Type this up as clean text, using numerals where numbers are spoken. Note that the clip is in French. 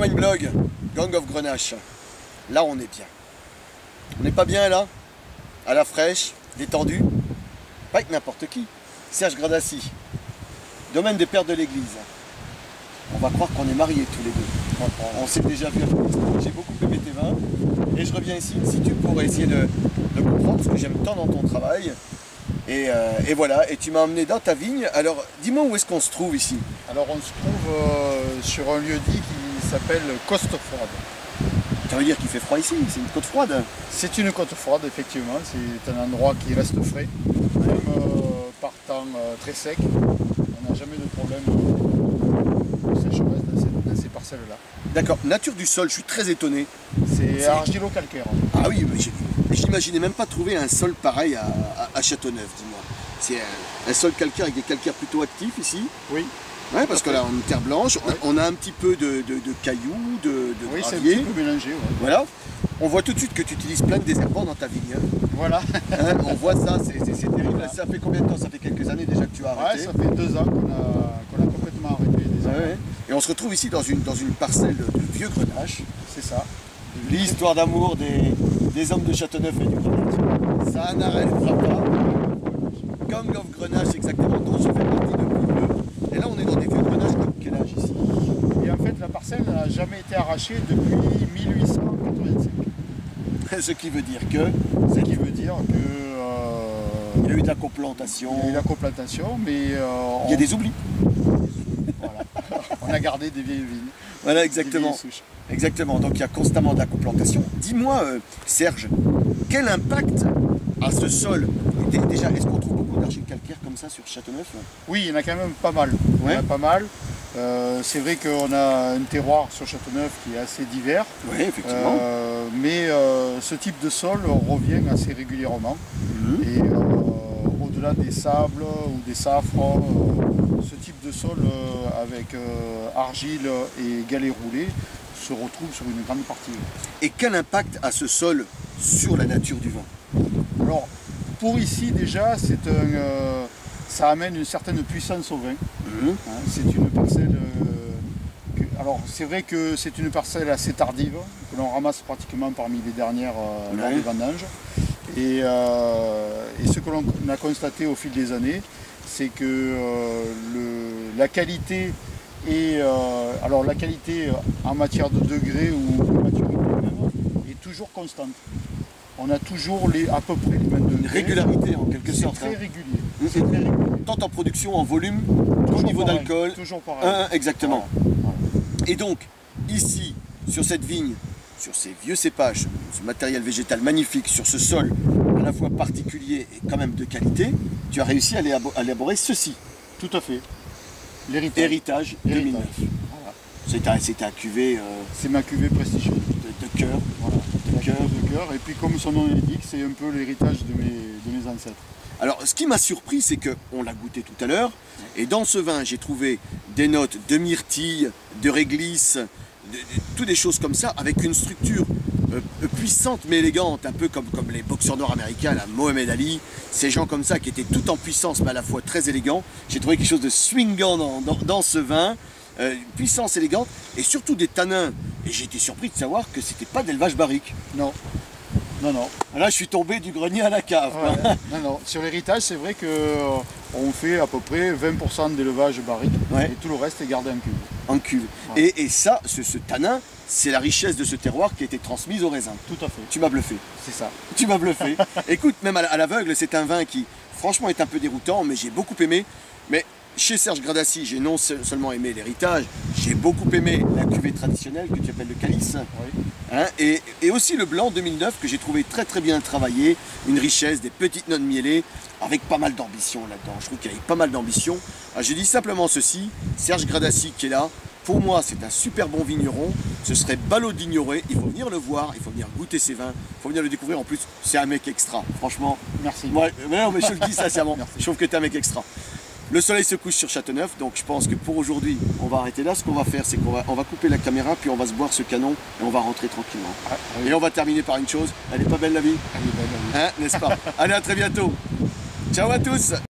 Bourgogne Wineblog, Gang of Grenache. Là, on est bien. On n'est pas bien, là? À la fraîche, détendu. Pas avec n'importe qui. Serge Gradassi, domaine des Pères de l'Église. On va croire qu'on est mariés tous les deux. On s'est déjà vu. J'ai beaucoup aimé tes vins. Et je reviens ici, si tu pourrais essayer de comprendre ce que j'aime tant dans ton travail. Et voilà, et tu m'as emmené dans ta vigne. Alors, dis-moi où est-ce qu'on se trouve ici? Alors, on se trouve sur un lieu-dit qui s'appelle Coste Froide. Ça veut dire qu'il fait froid ici? C'est une côte froide? C'est une côte froide, effectivement. C'est un endroit qui reste frais, même par temps très sec. On n'a jamais de problème de sécheresse dans ces parcelles-là. D'accord. Nature du sol, je suis très étonné. C'est argilo-calcaire. Ah oui, mais je n'imaginais même pas trouver un sol pareil à Châteauneuf, dis-moi. C'est un sol calcaire avec des calcaires plutôt actifs ici. Oui. Ouais, parce que là, on est terre blanche, ouais. On a un petit peu de cailloux, de oui, c'est un petit peu mélangé. Ouais. Voilà. On voit tout de suite que tu utilises plein de désherbants dans ta vigne. Voilà. Hein, on voit ça, c'est terrible. Voilà. Ça fait combien de temps? Ça fait quelques années déjà que tu as arrêté? Ouais, ça fait 2 ans qu'on a complètement arrêté les désherbants. Ouais. Et on se retrouve ici dans une parcelle de vieux grenache. C'est ça. L'histoire d'amour des hommes de Châteauneuf et du Grenache. Ça n'arrêtera pas. Gang of Grenache, exactement, dont je fais partie depuis peu. Et là, on est dans des vieux grenaches de quel âge ici? Et en fait, la parcelle n'a jamais été arrachée depuis 1885. Ce qui veut dire que... Ce qui veut dire que... Il y a eu de la coplantation. Il y a eu de la coplantation, mais... Il y a des oublis. Voilà. On a gardé des vieilles vignes. Voilà, exactement. Exactement, donc il y a constamment de la coplantation. Dis-moi, Serge, quel impact a ce sol? Déjà, est-ce qu'on trouve beaucoup d'argiles calcaires comme ça sur Châteauneuf? Oui, il y en a quand même pas mal. Ouais. Il y en a pas mal. C'est vrai qu'on a un terroir sur Châteauneuf qui est assez divers. Oui, effectivement. Mais ce type de sol revient assez régulièrement. Mmh. Et au-delà des sables ou des safres, ce type de sol avec argile et galets roulés se retrouve sur une grande partie. Et quel impact a ce sol sur la nature du vin? Alors, pour ici déjà, ça amène une certaine puissance au vin. Mmh. Hein, c'est une parcelle... alors, c'est vrai que c'est une parcelle assez tardive, que l'on ramasse pratiquement parmi les dernières lors des vendanges. Et ce que l'on a constaté au fil des années, c'est que la qualité... alors la qualité en matière de degrés ou de maturité est toujours constante. On a toujours à peu près les mêmes degrés. Une régularité en quelque sorte. C'est très régulier. C'est très régulier. Tant en production, en volume, au niveau d'alcool. Toujours pareil. Exactement. Voilà. Voilà. Et donc, ici, sur cette vigne, sur ces vieux cépages, ce matériel végétal magnifique, sur ce sol à la fois particulier et quand même de qualité, tu as réussi à élaborer ceci. Tout à fait. L'héritage 2009. Voilà. C'est un cuvée... C'est ma cuvée prestigieuse. De cœur. Voilà. De cœur. Et puis comme son nom l'indique, c'est un peu l'héritage de mes ancêtres. Alors ce qui m'a surpris, c'est qu'on l'a goûté tout à l'heure. Et dans ce vin, j'ai trouvé des notes de myrtille, de réglisse, toutes des choses comme ça, avec une structure puissante mais élégante, un peu comme les boxeurs noirs américains, la Mohamed Ali, ces gens comme ça qui étaient tout en puissance mais à la fois très élégants. J'ai trouvé quelque chose de swingant dans ce vin, puissance élégante et surtout des tanins. Et j'ai été surpris de savoir que c'était pas d'élevage barrique. Non, non, non. Là je suis tombé du grenier à la cave. Ouais. Non, non. Sur l'héritage, c'est vrai qu'on fait à peu près 20% d'élevage barrique, ouais. Et tout le reste est gardé en cuve. En cuve. Ouais. Et ça, ce tanin, c'est la richesse de ce terroir qui a été transmise aux raisins. Tout à fait. Tu m'as bluffé. C'est ça. Tu m'as bluffé. Écoute, même à l'aveugle, c'est un vin qui, franchement, est un peu déroutant, mais j'ai beaucoup aimé. Mais chez Serge Gradassi, j'ai non seulement aimé l'héritage, j'ai beaucoup aimé la cuvée traditionnelle que tu appelles le calice. Oui. Hein, et aussi le blanc 2009 que j'ai trouvé très très bien travaillé. Une richesse, des petites notes mielées, avec pas mal d'ambition là-dedans. Je trouve qu'il y a pas mal d'ambition. Je dis simplement ceci, Serge Gradassi qui est là, pour moi, c'est un super bon vigneron. Ce serait ballot d'ignorer. Il faut venir le voir, il faut venir goûter ses vins, il faut venir le découvrir. En plus, c'est un mec extra. Franchement, merci. Moi, non, mais je le dis sincèrement, je trouve que tu es un mec extra. Le soleil se couche sur Châteauneuf, donc je pense que pour aujourd'hui, on va arrêter là. Ce qu'on va faire, c'est qu'on va couper la caméra, puis on va se boire ce canon et on va rentrer tranquillement. Ah, oui. Et on va terminer par une chose. Elle est pas belle la vie? Elle est belle la vie. Hein, n'est-ce pas? Allez, à très bientôt. Ciao à tous.